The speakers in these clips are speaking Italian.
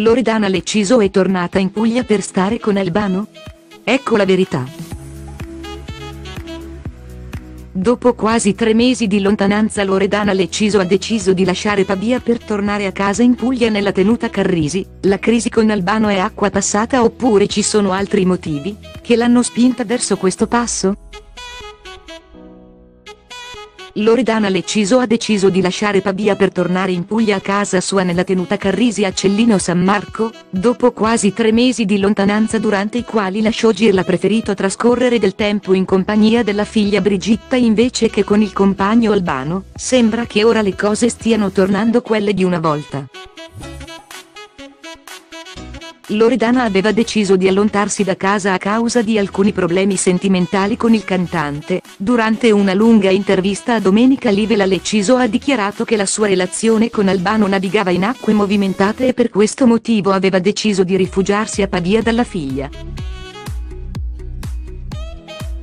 Loredana Lecciso è tornata in Puglia per stare con Al Bano? Ecco la verità. Dopo quasi 3 mesi di lontananza Loredana Lecciso ha deciso di lasciare Pavia per tornare a casa in Puglia nella tenuta Carrisi. La crisi con Al Bano è acqua passata oppure ci sono altri motivi che l'hanno spinta verso questo passo? Loredana Lecciso ha deciso di lasciare Pavia per tornare in Puglia a casa sua nella tenuta Carrisi a Cellino San Marco, dopo quasi 3 mesi di lontananza durante i quali la showgirl ha preferito trascorrere del tempo in compagnia della figlia Brigitta invece che con il compagno Al Bano. Sembra che ora le cose stiano tornando quelle di una volta. Loredana aveva deciso di allontarsi da casa a causa di alcuni problemi sentimentali con il cantante. Durante una lunga intervista a Domenica Live la Lecciso ha dichiarato che la sua relazione con Al Bano navigava in acque movimentate e per questo motivo aveva deciso di rifugiarsi a Pavia dalla figlia.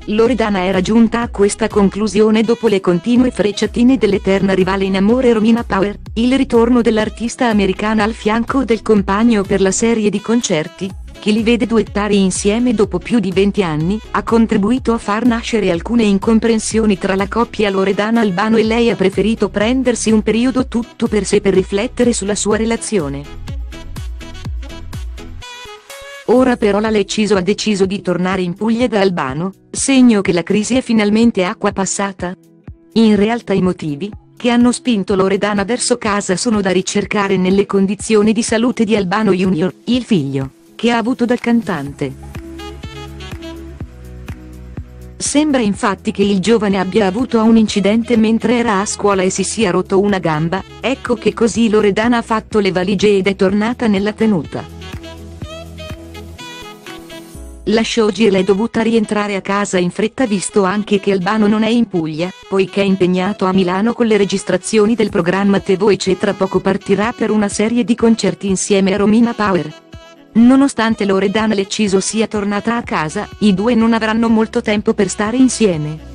Loredana era giunta a questa conclusione dopo le continue frecciatine dell'eterna rivale in amore Romina Power, il ritorno dell'artista americana al fianco del compagno per la serie di concerti, che li vede duettare insieme dopo più di 20 anni, ha contribuito a far nascere alcune incomprensioni tra la coppia Loredana Al Bano e lei ha preferito prendersi un periodo tutto per sé per riflettere sulla sua relazione. Ora però la Lecciso ha deciso di tornare in Puglia da Al Bano, segno che la crisi è finalmente acqua passata? In realtà i motivi che hanno spinto Loredana verso casa sono da ricercare nelle condizioni di salute di Al Bano Junior, il figlio che ha avuto dal cantante. Sembra infatti che il giovane abbia avuto un incidente mentre era a scuola e si sia rotto una gamba, ecco che così Loredana ha fatto le valigie ed è tornata nella tenuta. La showgirl è dovuta rientrare a casa in fretta visto anche che Al Bano non è in Puglia, poiché è impegnato a Milano con le registrazioni del programma The Voice e tra poco partirà per una serie di concerti insieme a Romina Power. Nonostante Loredana Lecciso sia tornata a casa, i due non avranno molto tempo per stare insieme.